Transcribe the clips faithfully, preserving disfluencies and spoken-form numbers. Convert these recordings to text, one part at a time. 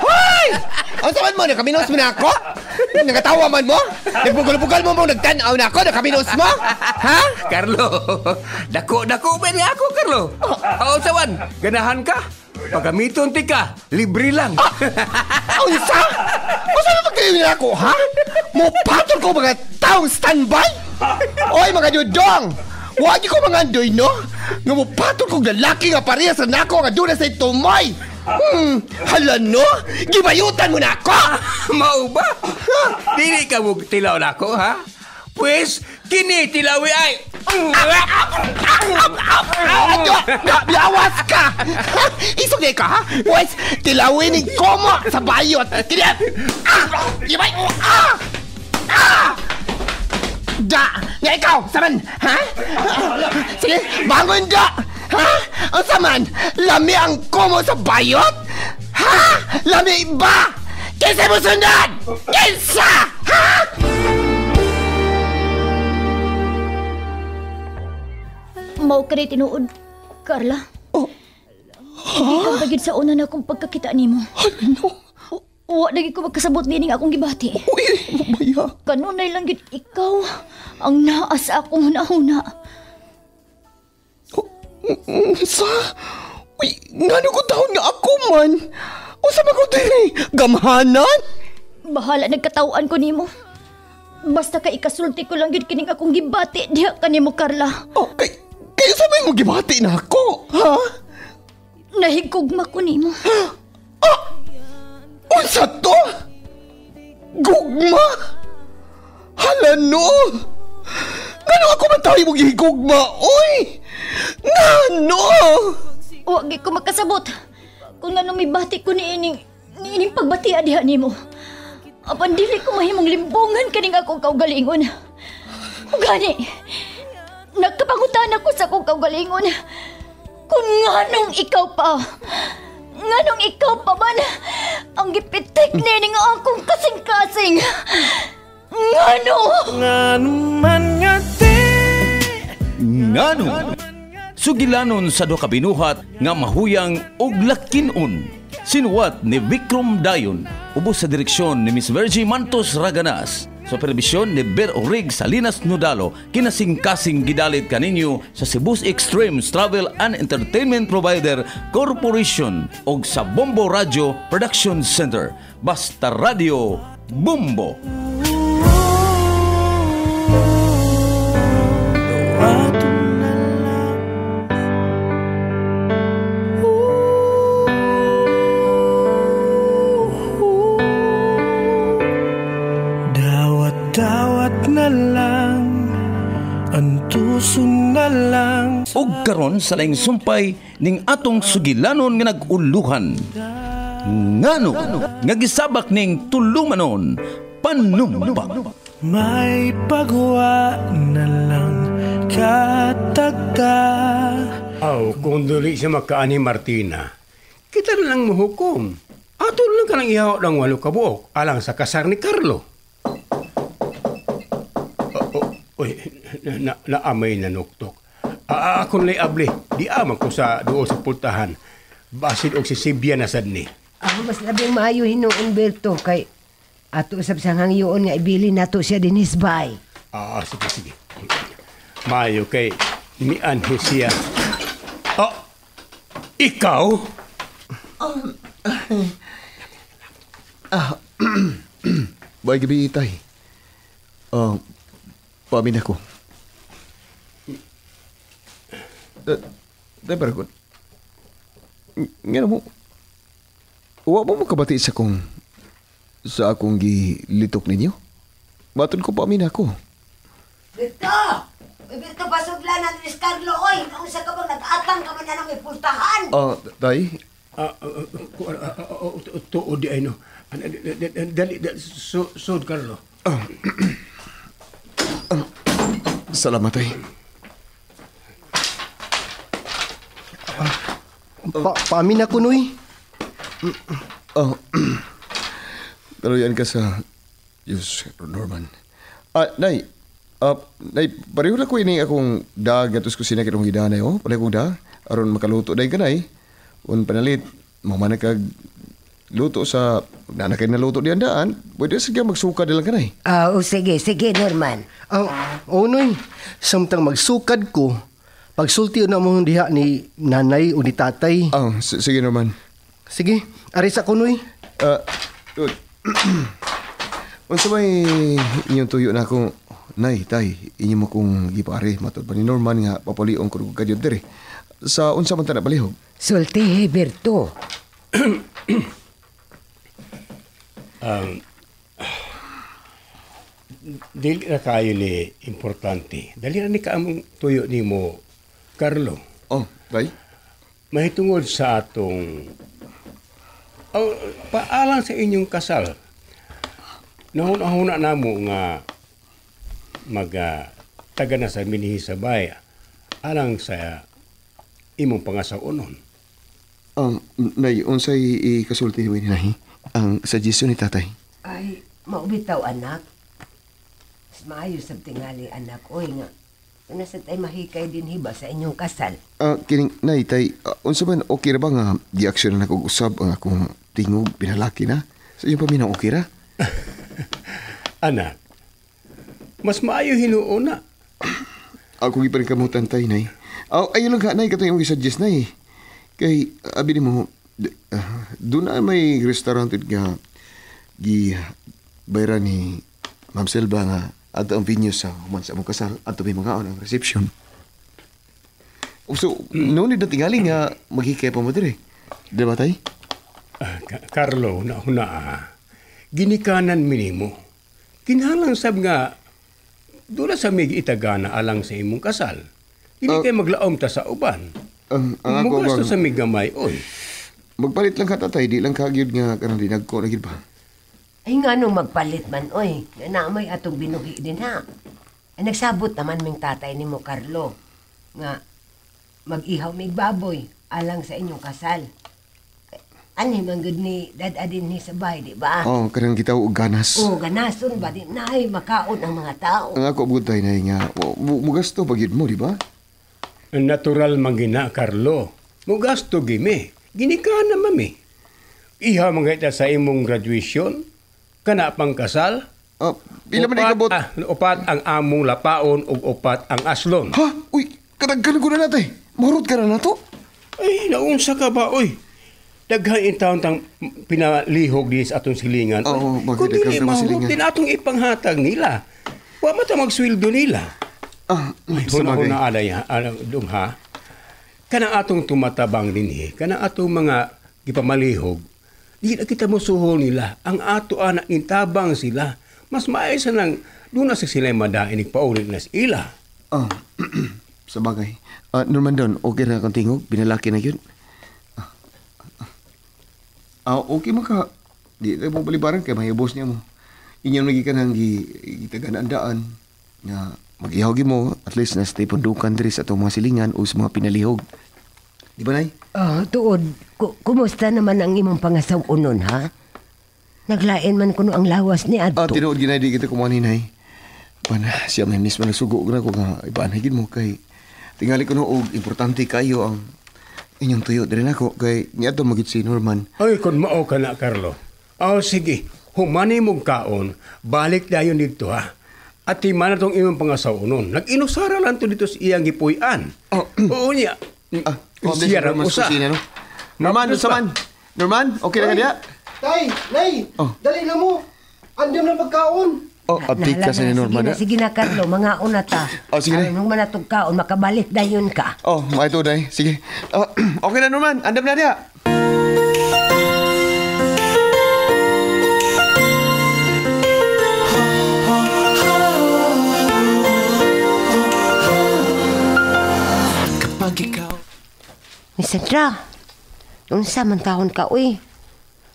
Hoy! Ang saman mo, nakaminos mo na ako? Nagatawa man mo? Nagpugal-pugal mo mong nagtanaw na ako, nakaminos mo? Ha? Carlo, dako-dako ba niya ako, Carlo? Ang saman, ganahan ka? Pagamiton ti ka, libre lang. Ang isa? Ang saman magkayon na ako, ha? Mupatol ko mga taong standby? Oy, mga dudong! Huwag ko mga andoy, no? Nga mupatol kong lalaki nga parehas na ako nga doon na sa'y tumoy. Hmm, hala no? Gibayutan mo na ako! Mau ba? Dili ka mo tilaw na ako, ha? Pues, kinitilawi ay... Lawas ka! Isugay ka, ha? Pues, tilawinin ko mo sa bayot. Kinit! Gibay! Ah! Ah! Da! Nga ikaw, saman! Ha? Sige, bangon da! Ha? Ang saman, lami ang komo sa bayot? Ha? Lami ba? Kinsa mo sundan? Kinsa! Ha? Mau ka rin tinuod, Carla? Oh. Ha? Hindi ka bagid sa una na akong pagkakitaan ni mo. Ano? Wa lagi ko magkasabot din akong gibati. Uy, mabaya. Kanunay lang gid ikaw ang naas akong huna-huna. Sa? Uy, ngano ko taon nga ako man? Usa man ko diri? Gamhanan? Bahala nagkatawaan ko nimo. Basta ka ikasulti ko lang gid kining akong gibati diha kanimo, Carla. Oh, kay kay sa may mo gibati na ako, ha? Nahigugma ko nimo. Oh! Unsa to? Gugma? Hala no! Ngano ako man tayo mong higugma? Uy! Ngano? Huwag ko magkasabot kung ngano may bati ko ni ining, ni ining pagbati adihan ni mo. Apan dili ko mahimong limbongan kaning akong kaugalingon. Gani, nagkapangutan ako sa akong kaugalingon. Kung nganong ikaw pa... Nganong ikaw pa man ang gipitik nining akong kasing-kasing? Ngano? Ngano man nga ti? Ngano? Sugilanon sa do ka binuhat nga mahuyang og lakinon. Sinuwat ni Vicrom Dayon, ubos sa direksyon ni Miss Virgie Mantos Raganas. Supervision ni Ber Orig Salinas Nudalo, kinasing-kasing gidalit kaninyo sa Cebu's Extreme Travel and Entertainment Provider Corporation o sa Bombo Radio Production Center. Basta Radio Bombo! Ug karon sa laing sumpay ning atong sugilanon nga naguluhan. Ngano nga gisabak ning tulumanon panumpa. May pagwa na lang katagda. Aw, kung dili siya makaan ni Martina, kita na lang mahukom. Ato lang ka nang ihaw ng walo kabuok alang sa kasar ni Carlo. Uy, na, na, naamay na nuktok. Ah, akong layable, di amang ko sa doon sa pultahan. Basid og si Sibya na sad ni. Ah, mas labing maayo hinuon Berto kay ato usab sang hangyoon nga ibili nato siya dinis bay. Ah, sige sige. Maayo kay ni anhi siya. Oh, ikaw? Um, ah. Buhay gabi, tay. Um, pamin ako. Da, da parang, nga mo, huwag mo makabati sa akong, sa akong gilitok ninyo? Batod ko pa amin ako. Berto! Berto, basuglan natin si Carlo, oy! Nausa ka bang nag-atang ka man na nang ipultahan? Ah, tay? Ah, tuod di ay no. Dali, sud, Carlo. Salamat, tay. Pa pamin ako, Noy. Oh. Daluyan ka sa Yus Norman. Ah, Nay. Ah, Nay, pareho na ko ini akong daag atos kusina kitong hidanay. Oh, pareho kong da. Aron makaluto, Nay, ganay. Un panalit. mau mana ka luto sa nana kay naluto di andaan, pwede sige magsukad lang kanay. Ah, uh, oh, sige, sige Norman. Oh, oh noy. Samtang magsukad ko, pagsulti na mo diha ni nanay o ni tatay. Oh, sige Norman. Sige, ari sa kunoy. Ah, uh, unsa may inyong tuyo na akong nay, tay, inyo mo kong gipare matod pa ni Norman nga papaliong kurog kadyod dere. Sa unsa man ta na balihog? Sulti Heberto. Um, dili na kayo ni importante. Dali na ni kaamong tuyo ni mo, Carlo. Oh, bay? Mahitungod sa atong oh, paalang sa inyong kasal. Nahuna-huna na mo nga mag-taga uh, na sa minihisabay alang sa imong pangasaunon. Um, nay, unsay ikasulti mo ni nahi? Ang suggestion ni tatay? Ay, maubitaw anak. Mas maayos ang tingali anak. Oy nga, kung nasa tayo mahikay din hiba sa inyong kasal. Ah, uh, kining, nay, tay, uh, unsa man, okay ra ba nga di-aksyon na nag-usab ang akong tingog pinalaki na? Sa inyong paminang okay ra? Anak, mas maayo hinuuna. Ako gipan kamutan tayo, nay. Oh, ayun lang ka, nay, katong yung i-suggest, nay. Kay, abi mo, uh, doon na may restaurant nga gibayran ni Ma'am Selva nga ato ang venue sa human sa mong kasal ato may mga on ang reception. So, mm. noon na tingali nga maghikay pa mo dire. Diba tayo? Uh, Carlo, nauna ah. Ginikanan minimo. Kinhalang sab nga doon sa may itagana alang sa imong kasal. Hindi uh, kayo maglaom ta sa uban. Um, ang ako bang... sa migamay, oy. Magpalit lang ka, tatay. Di lang kagyod nga ka nang ko na ba? Ay nga nung magpalit man, oy. Naamay atong binuhi din, ha? Ay, nagsabot naman ming tatay ni mo, Carlo. Nga, mag-ihaw may baboy alang sa inyong kasal. Ani manggod ni dadadin ni sabay, di ba? Oo, oh, karang kita o ganas. Oo, oh, ganason ba? Di na ay makaon ang mga tao. Ang ako, butay na nga. Mugasto pagyod mo, di ba? Natural manggina, Carlo. Mugasto gimi. Ginikana mami. Iha manggita sa imong graduation. Kana pang kasal. Uh, ila man ikabot? Ah, upat ang among lapaon o upat ang aslon. Ha? Uy, katagkan ko na natin. Marot ka na nato? Ay, naunsa ka ba, oy? Daghan in taon tang pinalihog di sa atong silingan. Oo, oh, bakit daghan sa silingan? Kundi atong ipanghatag nila. Wa mata magsweldo nila. Ah, huna-huna alay ha, dung ha. Kana atong tumatabang dinhi, kana atong mga gipamalihog, di na kita musuhol nila. Ang ato anak intabang sila. Mas maayos nang doon na sila madain nagpaulit na sila. Ah, sabagay. Uh, Norman Don, okay na kang tingog? Binalaki na yun? Ah, ah. ah okay maka. Di na mong balibaran kay mahibos niya mo. Inyong naging ka nang gitaganandaan na mag-ihawgi mo, at least na-stay pundukan diri sa itong mga silingan o sa mga pinalihog. Di ba, Nay? Ah, oh, tuod. K kumusta naman ang imong pangasawunon, ha? Naglain man kuno ang lawas ni Adto. Ah, tinuod ginay, di kita kumuha ni Nay. Pana, siya may mismo nagsugo na kung ipaanagin mo kay tingali ko noog, importante kayo ang inyong tuyo din ako kay niya ito magit si Norman. Ay, kung mao ka na, Carlo. Oh, sige. Humani mong kaon, balik dayon dito, ha? At timan na itong imang pangasaw nun. Nag-inusara lang ito dito sa iyang gipuyan. Oh. Oo niya. Ah, siya rin mo sa. Norman, Norman. Norman, okay na ka niya? Tay, Nay, oh. Dali na mo. Andyan na magkaon. Oh, update kasi ni Norman. Sige na, Carlo. Mga una ta. Oh, sige na. Nung manatog kaon, makabalik na yun ka. Oh, makito na. Sige. Oh, okay na, Norman. Andyan na niya. Miss Sandra, unsa man taon ka, uy.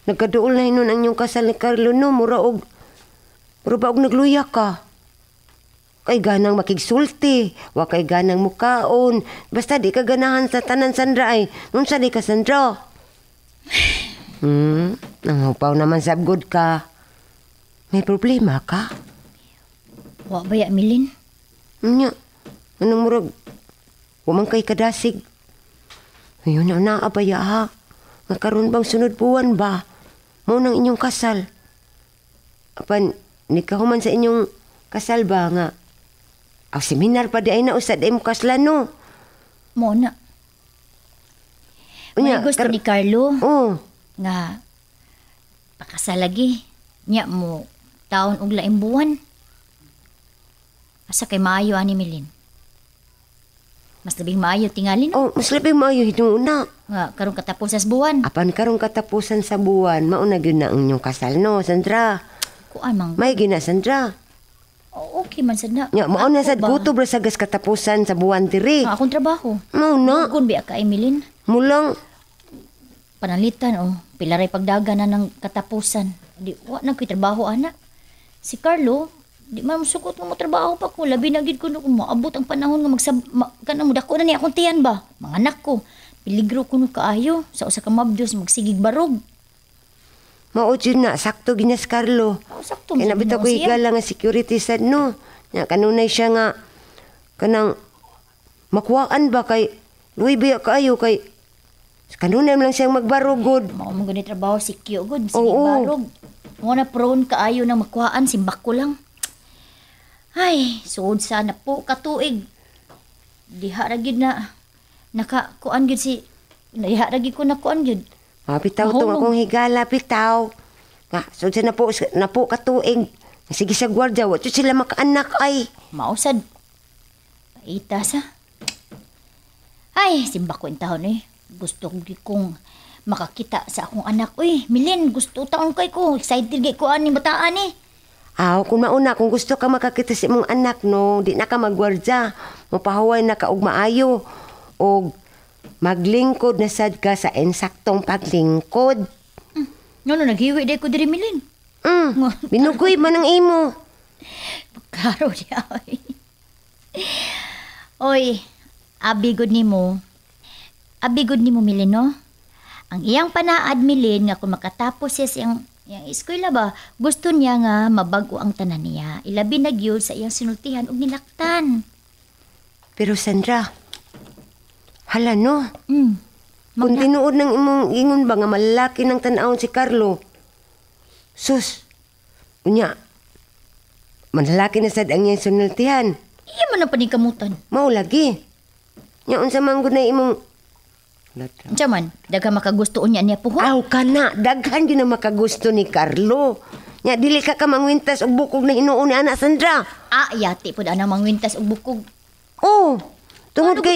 Nagkaduol na nun ang iyong kasal ni Carlo, no? Mura og, mura ba og nagluya ka? Kay ganang makigsulti, wa kay ganang mukaon. Basta di ka ganahan sa tanan, Sandra, ay. Unsa di ka, Sandra? Hmm, nangupaw naman sabgod ka. May problema ka? Wa ba ya, Milin? Nya, anong murag? Wamang kay kadasig. Ayun na, naabaya ha. nga karon bang sunod buwan ba mao nang inyong kasal? Apan nikahuman sa inyong kasal ba nga aw seminar pa di ay na usad ay mo kaslan no? Mo na. May gusto ni Carlo uh. nga pakasalagi niya mo taon og laing buwan. Asa kay maayo ani Milin. Mas labing maayo tingalin. Oh, mas labing maayo hinuuna. Nga, karong katapusan sa buwan. Apan karong katapusan sa buwan, mauna yun na ang inyong kasal, no, Sandra? Kuan mang. May gina, Sandra. Oh, okay man, Sandra. Nga, mauna sa gutob ra sagas katapusan sa buwan, tiri. Nga, akong trabaho. Mauna. Kung biya ka, Emilin. Mulang. Panalitan, oh. Pilaray pagdaga na ng katapusan. Di, wa na ko'y trabaho, ana. Si Carlo, di man musukot mo trabaho pa ko. Labi na gid ko no, maabot ang panahon nga magsab... Ma, kanang mudako na niya akong tiyan ba? Mga anak ko. Piligro ko no kaayo. Sa usa ka mabdiyos, magsigig barog. Maot yun na. Sakto ginas Carlo. Oh, sakto. Kaya nabita ko higala nga security sad no. Nga kanunay siya nga. Kanang makuwaan ba kay... Luwi biya kaayo kay... Kanunay mo lang siyang magbarog god. Mao mo gani trabaho si Kyo god. Sige barog. Mo na prone kaayo ng makuwaan. Simbak ko lang. Ay, suod sana po katuig. Diha ra gid na nakakuan gid si diha ra gid ko nakuan gid. Mapitaw to akong higala pitaw. Nga suod sana po na po katuig. Sige sa guardia wa sila makaanak ay. Mausad. Paita sa. Ay, simba ko intahon eh. Gusto kong makakita sa akong anak. Uy, Milin, gusto taon kay ko. Excited gay ko ani bataan eh. Aw, kung mauna, kung gusto ka makakita si mong anak, no, di na ka magwardya. Mapahuway na ka og maayo. O maglingkod na sad ka sa ensaktong paglingkod. Mm. No, no, naghiwi day ko diri, Milin. Mm. Binugoy man ang imo. Pagkaro niya, oy. Oy, abigod ni mo. Abigod ni mo, Milin, no? Ang iyang panaad, Milin, nga kung makatapos siya siyang... Yang eskwela ba, gusto niya nga mabago ang tanan niya. Ilabi na gyud sa iyang sinultihan og nilaktan. Pero Sandra, hala no? Mm. Kung tinuod ng imong ingon ba nga malaki ng tanawon si Carlo, sus, unya, malaki na sad ang iyang sinultihan. Iya man ang panikamutan. Mao lagi. Nya unsa man gud na imong Chaman, daghan makagusto unya niya puhon. Aw kana, daghan gyud na makagusto ni Carlo. Nya dili ka ka mangwintas og bukog na inuon ni ana Sandra. Ah, yati pud ana mangwintas og bukog. Oh. Tungod kay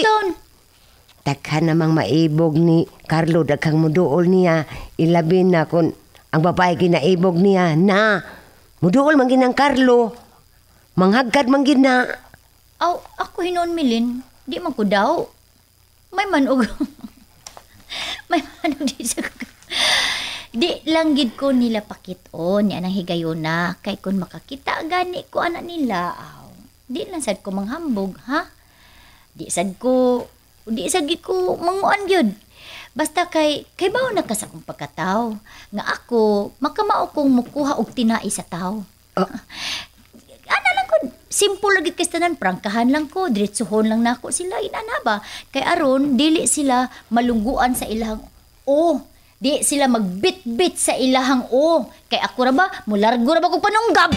daghan namang maibog ni Carlo, daghang muduol niya, ilabi na kun ang babae ginaibog niya na muduol man ginang Carlo. Manghagad man gid na. Aw, ako hinuon Milin, di man ko daw. May manog. May manog di sa di lang gid ko nila pakiton yan ang higayuna kay kun makakita gani ko ana nila aw di lang sad ko manghambog ha di sad ko di sad gid ko manguan gyud basta kay kay bawo na ka sa akong pagkatao nga ako makamao kong mukuha og tinai sa tao oh. Ana lang ko simple lagi kastanan prangkahan lang ko diretsuhon lang nako sila inana ba kay aron dili sila malungguan sa ilahang o di sila magbitbit sa ilahang o kay ako ra ba mulargo ra ba ko panunggab.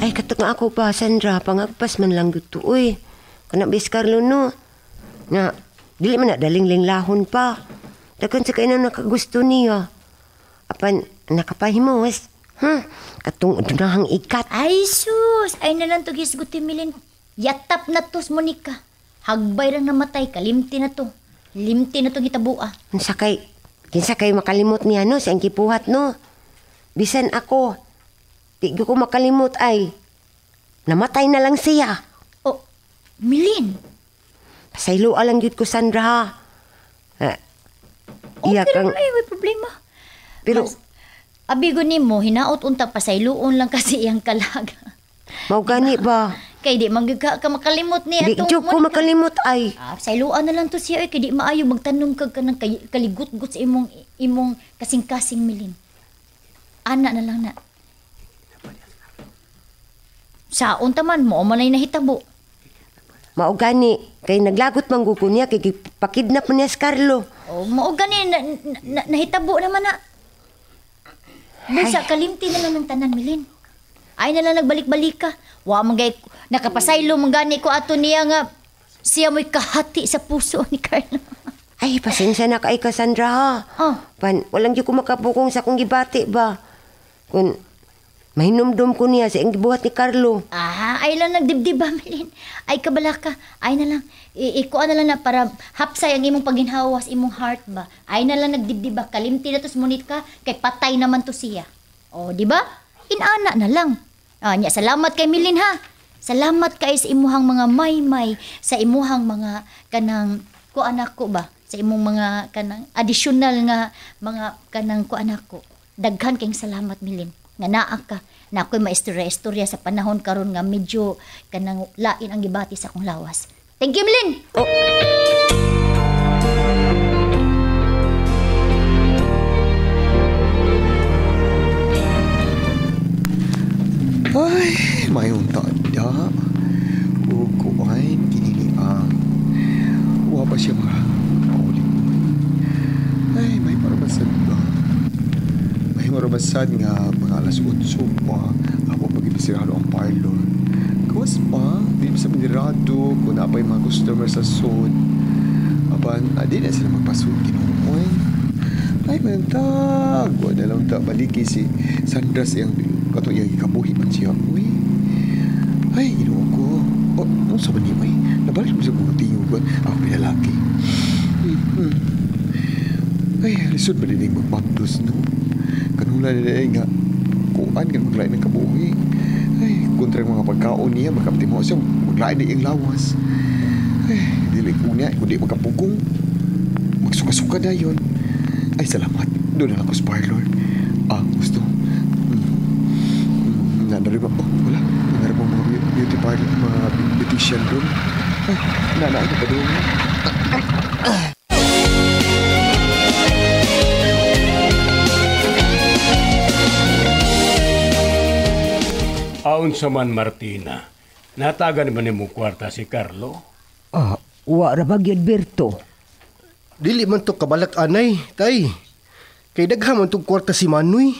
Ay katok nga ako pa Sandra pangagpas man lang gito uy kana bis Carlo no nga dili man na daling-ling lahon pa. Daghan sa kainan nakagusto niya. Apan, nakapahimawas. Ha? Katong dunahang ikat. Ay, sus! Ay na lang to gisguti, Milin. Yatap na to, Monica. Hagbay lang namatay. Kalimti na to. Limti na to gitabua. Sakay. Kinsakay makalimot niya, no? Sa ang kipuhat, no? Bisan ako. Tigyo ko makalimot ay namatay na lang siya. Oh, Milin! Pasaylo alang yun ko, Sandra, ha? Eh, okay lang kang... may problema. Pero... Mas, abigo ni mo, hinaot unta pasayloon lang kasi iyang kalaga. Maugani ba? Kay di manggagka ka makalimot niya. Di joke ko makalimot ay. Ah, pasayloan na lang to siya, eh. Kay di maayo magtanong ka, ka ng kaligut-gut sa imong, imong kasing-kasing Milin. Ana na lang na. Saon taman mo manay nahitabo. Maugani kay naglagot manggukunya kay pakidnap niya si Carlo. Oh, maugani na, na, nahitabo naman na. Busa kalimti na naman tanan milin. Ay na lang nagbalik-balik ka. Wa manggay nakapasaylo manggani ko ato niya nga siya mo'y kahati sa puso ni Carlo. Ay, pasensya na kay Cassandra ha. Oh. Pan, walang di ko makapukong sa kong gibati ba. Kun mahinomdom ko niya sa iyong gibuhat ni Carlo. Ah, ay lang nagdibdiba, Melin. Ay kabala ka. Ay na lang. Ikuha na lang na para hapsay ang imong paginhawas, imong heart ba. Ay na lang nagdibdiba. Kalimti na tos munit ka. Kay patay naman to siya. O, di ba? Inana na lang. Ah, niya, salamat kay Melin ha. Salamat kay sa imuhang mga maymay. Sa imuhang mga kanang ko anak ko ba. Sa imong mga kanang additional nga mga kanang ko anak ko. Daghan kayong salamat, Melin. Nga naa ka, na ako'y maistorya-istorya sa panahon karon nga medyo kanang lain ang gibati sa akong lawas. Thank you, Melin! Oh. Ay, mayong tanda. Uguan, kiniliang. Uwa pa siya mga kaulit mo. Ay, may parabasad ba? Marabasad nga mga alas otso pa ako pag-ibisirado ang parlor. Kawas pa, di sa minirado kung na pa yung mga customer sa sod. Aban, ah, di na sila magpasod kinukoy. Ay, manantag. Wala na lang tabaliki si Sandra siyang katuyang ikabuhi man siya. Uy, ay, ginawa ko. O, ano sa manimay? Nabalik mo sa buti yung ako pinalaki. Ay, resort pa din yung magpapdos, no? Kanula nila nga, kuan ka maglain ng kabuhi. Ay, kontra yung mga pagkaon niya, magkaptimo siya, maglain na yung lawas. Ay, dili ko niya, kundi magkapugong. Magsuka-suka na yun. Ay, salamat. Doon na ako sa parlor. Ah, gusto. Hmm. Nanarima po. Oh, wala. Nanarima mga beauty parlor, mga beautician room. Ay, nanaan na pa doon. Ay, ay. Aun sa man, Martina, natagan ba ni mong kwarta si Carlo? Ah, wala ba yun, Berto? Dili man to kabalak, anay, tay. Kay dagha man itong kwarta si Manoy.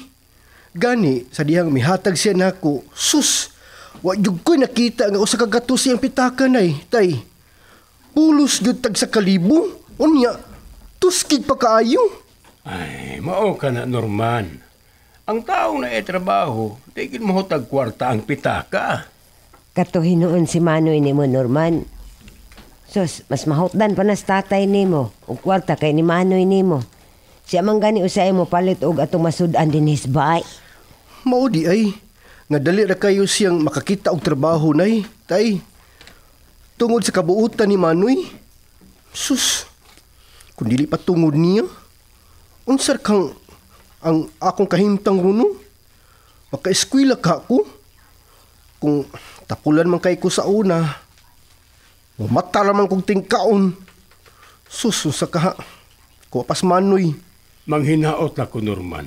Gani, sa dihang mihatag siya na ako, sus, wajug ko'y nakita nga sa kagato siyang pitaka, nay, tay. Pulos yun tag sa kalibo, unya, tuskig pa kaayo. Ay, mao ka na, Norman. Ang taong na e-trabaho, tigil mo hotag kwarta ang pitaka. Katuhin noon si Manoy ni mo, Norman. Sos, mas mahotdan pa na sa tatay ni mo, o kwarta kay ni Manoy ni mo. Siya mang gani usay mo palit og atong masudan din his bahay. Maudi ay, nga dali ra kayo siyang makakita og trabaho nay, tay. Tungod sa kabuutan ni Manoy, sus, kung dili pa tungod niya, unsar kang... ang akong kahimtang runo, maka-eskwila ka ko. Kung tapulan man kay ko sa una, mamata lamang kong tingkaon. Susunsa ka, kuwapas Manoy. Manghinaot na ko, Norman.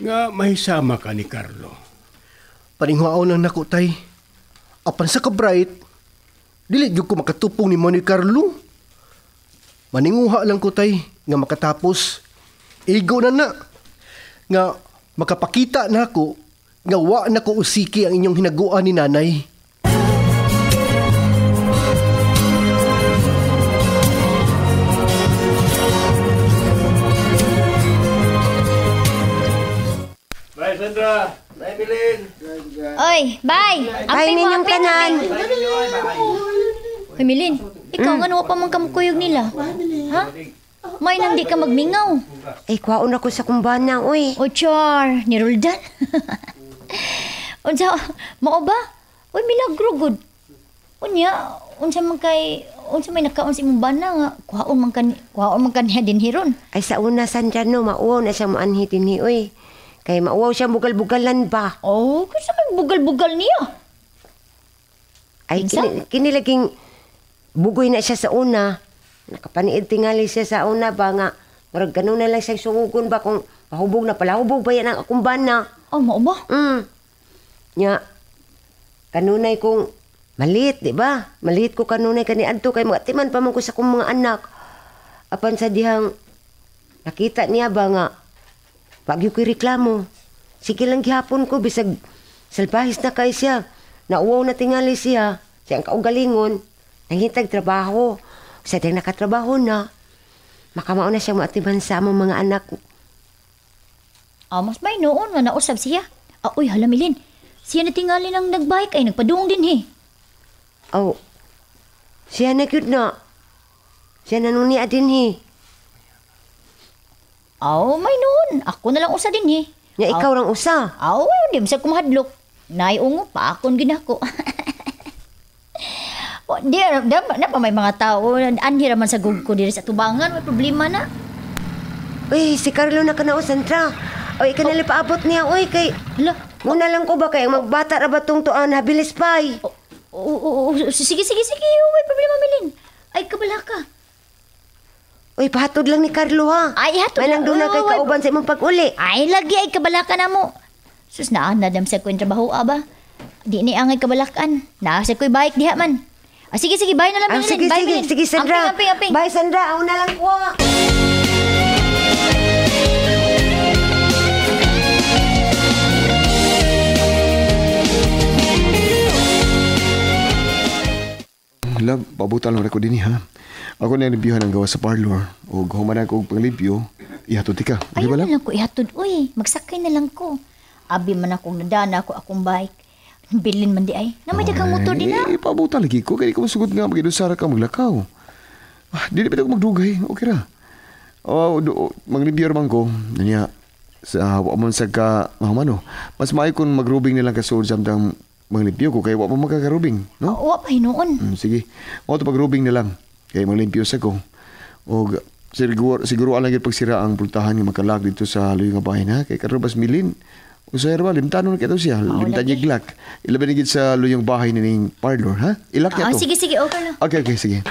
Nga mahisama ka ni Carlo. Paningwao lang na ko, tay. Apan sa kabright, dili yun ko makatupong ni Manoy Carlo. Maninguha lang ko, tay, nga makatapos. Igo na na, nga makapakita na ako, nga wa na ko usiki ang inyong hinaguan ni nanay. Bye, Sandra! Bye, Melin! Oy, bye! Bye, ninyong kanan! Hey, Melin, ikaw nga nawa pa mang kamukuyog nila. Ha? May nang di ka magmingaw. Eh, kwaon ako sa kumbana, uy. O, char, ni Roldan. Unsa, mao ba? Uy, milagro, good. Unya, unsa man kay, unsa may nakaon si Mumbana nga, kwaon man kan, kwaon man kan din hiron. Ay, sa una, Sandra, no, mauaw na siya maanhit ni, uy. Kay mauaw siya bugal-bugalan ba? Oh, kasi may bugal-bugal niya. Ay, kin kinilaging bugoy na siya sa una. Nakapaniid tingali siya sa una ba nga, marag ganun na lang siya sungugon ba kung mahubog na pala, hubog ba yan ang akumbana? Oh, mao ba? Hmm. Nya, Kanunay kong maliit, di ba? Maliit ko kanunay kaniadto kay mga timan pa man ko sa kong mga anak. Apan sa dihang nakita niya ba nga pagyo ko reklamo. Sige lang gihapon ko bisag salbahis na kay siya. Nauwaw na tingali siya. Siya ang kaugalingon. Nanghintag trabaho. Sa dihang nakatrabaho na, makamao na siya maatiman sa among mga anak. Amos ba'y noon nga nausab siya? Ah, uy, halamilin. Siya na tingali ng nagbike ay nagpadung din he. Oh, siya na cute na. Siya na nung niya din he. Oh, may noon. Ako na lang usa din he. Ya, ikaw lang usa? Oh, di masag kumahadlok. Naiungo pa akong ginako. Oh, di, napa may mga tao. Anhira man sa gugko diri sa tubangan. May problema na. Uy, si Carlo na kanausan tra. Oy, kanali paabot niya, oy, kay... Hala? Muna lang ko ba kayong magbata na ba itong tuan, habilis pa, eh? Oo, sige, sige, sige, may problema, Milin. Ay, kabala ka. Oy, pahatod lang ni Carlo, ha? Ay, hatod lang. May lang doon na kay kauban sa imong pag-uli. Ay, lagi, ay, kabala ka na mo. Sus, naan na dam sa ko'y trabaho, aba. Di ni angay kabalakan. Nasa ko'y bayik diha man. Sige, sige, bye na lang, Milin. Sige, sige, sige, Sandra. Amping, amping, amping. Bye, Sandra. Ako na lang ko. Love, pabutan lang ako din, ha? Ako na nilibihan ang gawa sa parlor. O guhuman ako panglibyo, ihatod ka. Di ba lang? Ayaw na lang ko ihatod. Uy, magsakay na lang ko. Abi man akong nadana ako akong bike. Bilin man di ay. Namadya kang motor din, ha? Eh, pabutan lagi ko. Kaya ikaw masugod nga magidusara ka maglakaw. Ah, di dapat ako magdugay. Okay ra. O, maglibyo naman ko. Nanya, sa wapamunsag ka, mahamano. Mas maayo kung magrubing nilang kasood samtang manglimpyo ko kaya wala pa magkakarubing, no? Oo, wala pa hinoon. Mm, sige, wala ito pagrubing na lang. Kaya manglimpyo sa ko. O siguro, siguro alang yun pagsira ang pultahan yung makalag dito sa haluyo nga bahay na. Kaya karubas milin. O sa herba, limtano na kaya ito siya. Limtan niya glak. Ilaban niya sa haluyong bahay na ning parlor, ha? Ilak niya ito. Sige, sige, okay lang. Okay, okay, sige.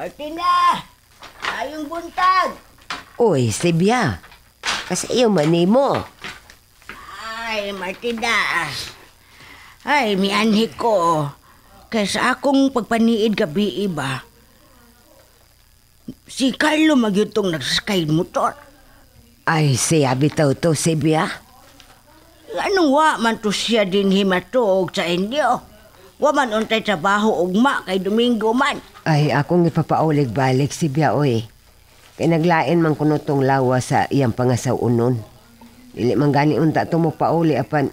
Martina! Ayong buntag! Uy, Silvia! Kasi iyo mani mo. Ay, Martina! Ay, mianhi ko. Kaysa akong pagpaniid gabi iba, si Carlo magyutong nagsakay motor. Ay, siya bitaw to, Silvia? Anong wa man to siya din himatog sa inyo? Wa man untay trabaho ugma kay Domingo man. Ay, akong ipapaulig-balik si Bia, oy. Kay naglain man kuno tong lawa sa iyang pangasawunon. Dili man gani unta to mo pauli apan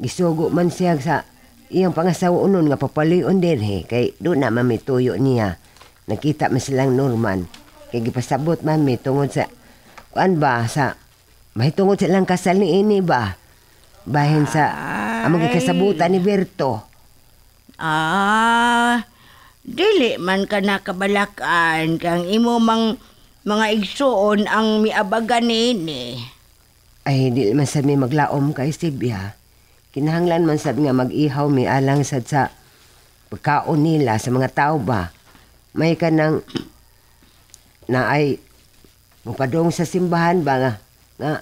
gisugo man siya sa iyang pangasawunon nga papalion diri kay do na mamituyo niya. Nakita man silang Norman kay gipasabot man mi tungod sa kuan ba sa mahitungod silang kasal ni ini ba. Bahin sa among gikasabutan ni Berto. Ah, dili man ka nakabalakan kang imo mang mga igsoon ang miabagan nini. Ay, dili man sad mi maglaom kay Silvia. Kinahanglan man sad nga mag-ihaw mi alang sad sa pagkaon nila sa mga tao ba. May ka nang na ay mupadong sa simbahan ba nga, nga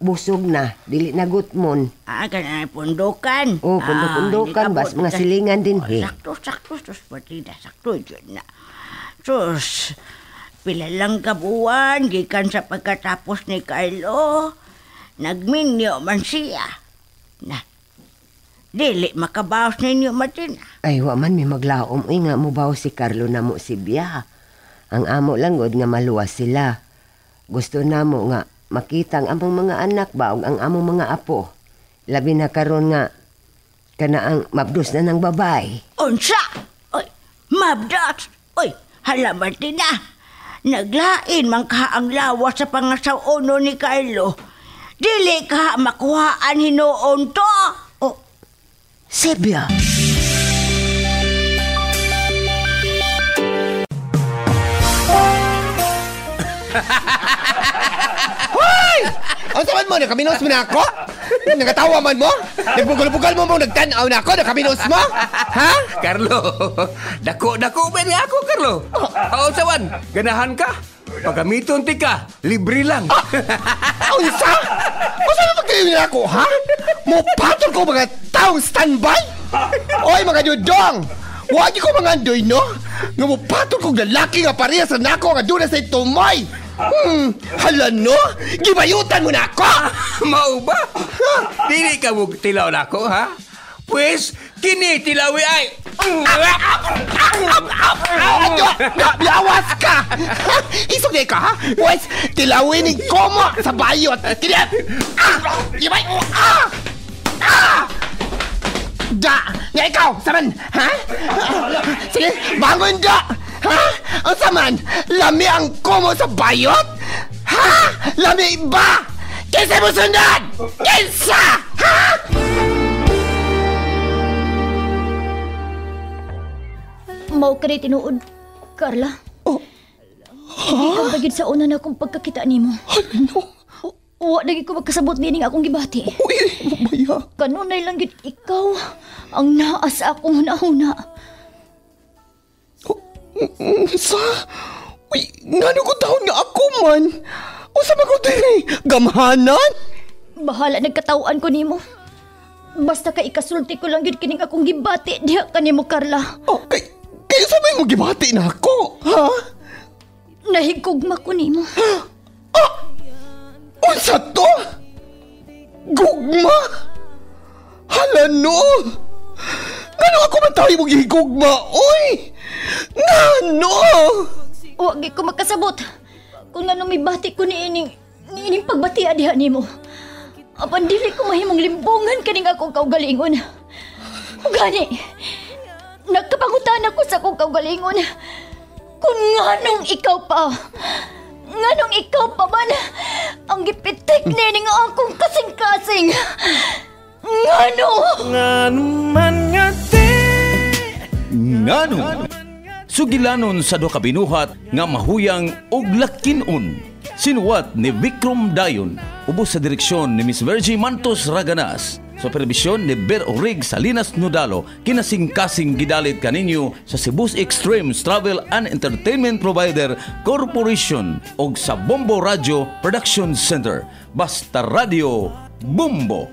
busog na, dili na gutmon. Ah, kanay pundukan. Oh, pundukan, ah, bas mga silingan din. Oh, sakto, sakto, sus, Martina, sakto yun na. Sus, pila lang kabuwan, gikan sa pagkatapos ni Carlo, nagminyo man siya. Na, dili makabawas ninyo, Martina. Ay, waman, may maglaom. Uy nga, mubawas si Carlo na mo si Bia. Ang amo lang, god nga maluwas sila. Gusto na mo nga, makitang among mga anak ba o ang among mga apo. Labi na karon nga kanaang mabdos na ng babay. Unsa? Oy, mabdos! Oy, hala Martina! Naglain man ka ang lawa sa pangasawuno ni Carlo. Dili ka makuhaan hinoon to! Oh, Silvia! Ang saman mo, nakaminos mo na ako? Nagatawa man mo? Nagpugal-pugal mo mo, nagtanaw na ako, nakaminos mo? Ha? Carlo, dako-dako ba niya ako, Carlo? Aon sawan, ganahan ka? Pagamiton ti ka, libre lang. Aon sa? Masala ba kayo niya ako, ha? Mupatol ko mga taong standby? Oy, mga dudong! Huwag ko mga andoy, no? Nga mupatol ko lalaki nga parehas na nako nga doon na sa itumoy. Hmm, hala no? Gibayutan mo na ako! Mau ba? Dili ka mo tilaw na ako, ha? Pues, kini tilawi ay... Lawas ka! Isugay ka, ha? Pues, tilawi ni Komo sa bayot. Kini... Ibay... Da! Nga ikaw, saman! Ha? Sige, bangon da! Ha? Ang saman, lami ang Komo sa bayot? Ha? Lami ba? Kinsa mo sundan? Kinsa! Ha? Mau ka rin tinuod, Carla. Oh. Hindi huh? ka bagid sa una na akong pagkakita ni mo. Ano? Wa dagi ko magkasabot din ng akong gibati. Uy, mabaya. Kanunay lang gid ikaw ang naa sa akong huna-huna. Sa? Uy, ngano ko taon nga ako man? Usa man ko diri? Gamhanan? Bahala nagkatauan ko nimo. Basta ka ikasulti ko lang gid kining akong gibati diha kanimo, Carla. Oh, kay kay sabay mo gibati na ako, ha? Nahigugma ko nimo. Oh! Unsa to? Gugma? Hala no! Ngano ako man tayo mong gigugma, oy! Ngano? Huwag ko magkasabot kung ngano may bati ko ni ining, ni ining pagbati adiha ni mo. Apan dili ko mahimong limbongan kaning akong kaugalingon. Ugani, nagkapangutan ako sa akong kaugalingon. Kung nganong ikaw pa... Nganong ikaw pa man ang gipitik nining akong kasing-kasing? Ngano? Ngano man nga di? Ngano? Sugilanon sa do kabinuhat nga mahuyang og lakinon. Sinuwat ni Vicrom Dayon, ubos sa direksyon ni Miss Virgie Mantos Raganas, supervision ni Ber Orig Salinas Nudalo, kinasingkasing gidalit kaninyo sa Cebu's Extreme Travel and Entertainment Provider Corporation og sa Bombo Radio Production Center. Basta Radio Bombo.